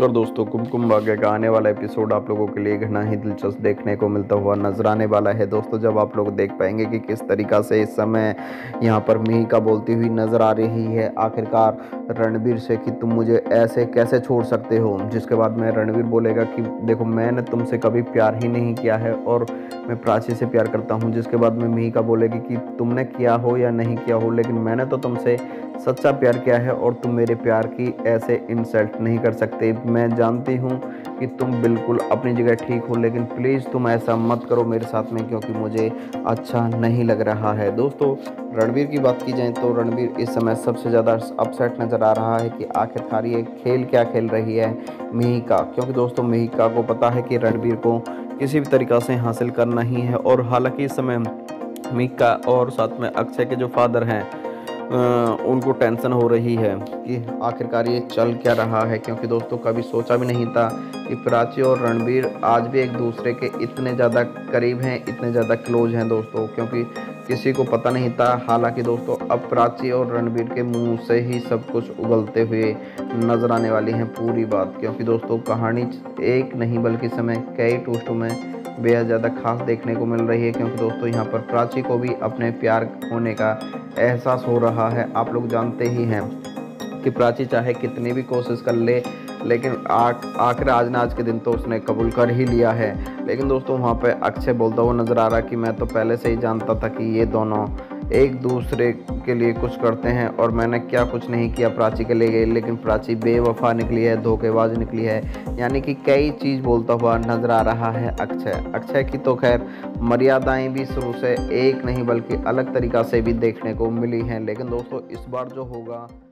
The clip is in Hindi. नमस्कार दोस्तों, कुमकुम भाग्य का आने वाला एपिसोड आप लोगों के लिए घना ही दिलचस्प देखने को मिलता हुआ नजर आने वाला है दोस्तों। जब आप लोग देख पाएंगे कि किस तरीका से इस समय यहाँ पर मिहिका बोलती हुई नजर आ रही है आखिरकार रणबीर से कि तुम मुझे ऐसे कैसे छोड़ सकते हो, जिसके बाद में रणबीर बोलेगा कि देखो मैंने तुमसे कभी प्यार ही नहीं किया है और मैं प्राची से प्यार करता हूँ। जिसके बाद में मिहिका बोलेगी कि तुमने किया हो या नहीं किया हो, लेकिन मैंने तो तुमसे सच्चा प्यार किया है और तुम मेरे प्यार की ऐसे इंसल्ट नहीं कर सकते। मैं जानती हूँ कि तुम बिल्कुल अपनी जगह ठीक हो, लेकिन प्लीज़ तुम ऐसा मत करो मेरे साथ में, क्योंकि मुझे अच्छा नहीं लग रहा है। दोस्तों रणबीर की बात की जाए तो रणबीर इस समय सबसे ज़्यादा अपसेट नज़र आ रहा है कि आखिरकार ये खेल क्या खेल रही है मिहिका, क्योंकि दोस्तों मिहिका को पता है कि रणबीर को किसी भी तरीक़ा से हासिल करना ही है। और हालांकि इस समय मिहिका और साथ में अक्षय के जो फादर हैं उनको टेंशन हो रही है कि आखिरकार ये चल क्या रहा है, क्योंकि दोस्तों कभी सोचा भी नहीं था कि प्राची और रणबीर आज भी एक दूसरे के इतने ज़्यादा करीब हैं, इतने ज़्यादा क्लोज हैं दोस्तों, क्योंकि किसी को पता नहीं था। हालांकि दोस्तों अब प्राची और रणबीर के मुंह से ही सब कुछ उगलते हुए नज़र आने वाली है पूरी बात, क्योंकि दोस्तों कहानी एक नहीं बल्कि समय कई टूस्टों में बेहद ज़्यादा खास देखने को मिल रही है, क्योंकि दोस्तों यहाँ पर प्राची को भी अपने प्यार होने का एहसास हो रहा है। आप लोग जानते ही हैं कि प्राची चाहे कितनी भी कोशिश कर ले, लेकिन आखिर आज ना आज के दिन तो उसने कबूल कर ही लिया है। लेकिन दोस्तों वहाँ पे अक्षय बोलता हुआ नज़र आ रहा कि मैं तो पहले से ही जानता था कि ये दोनों एक दूसरे के लिए कुछ करते हैं और मैंने क्या कुछ नहीं किया प्राची के लिए, लेकिन प्राची बेवफा निकली है, धोखेबाज निकली है, यानी कि कई चीज़ बोलता हुआ नज़र आ रहा है अक्षय की। तो खैर मर्यादाएं भी शुरू से एक नहीं बल्कि अलग तरीक़ा से भी देखने को मिली हैं, लेकिन दोस्तों इस बार जो होगा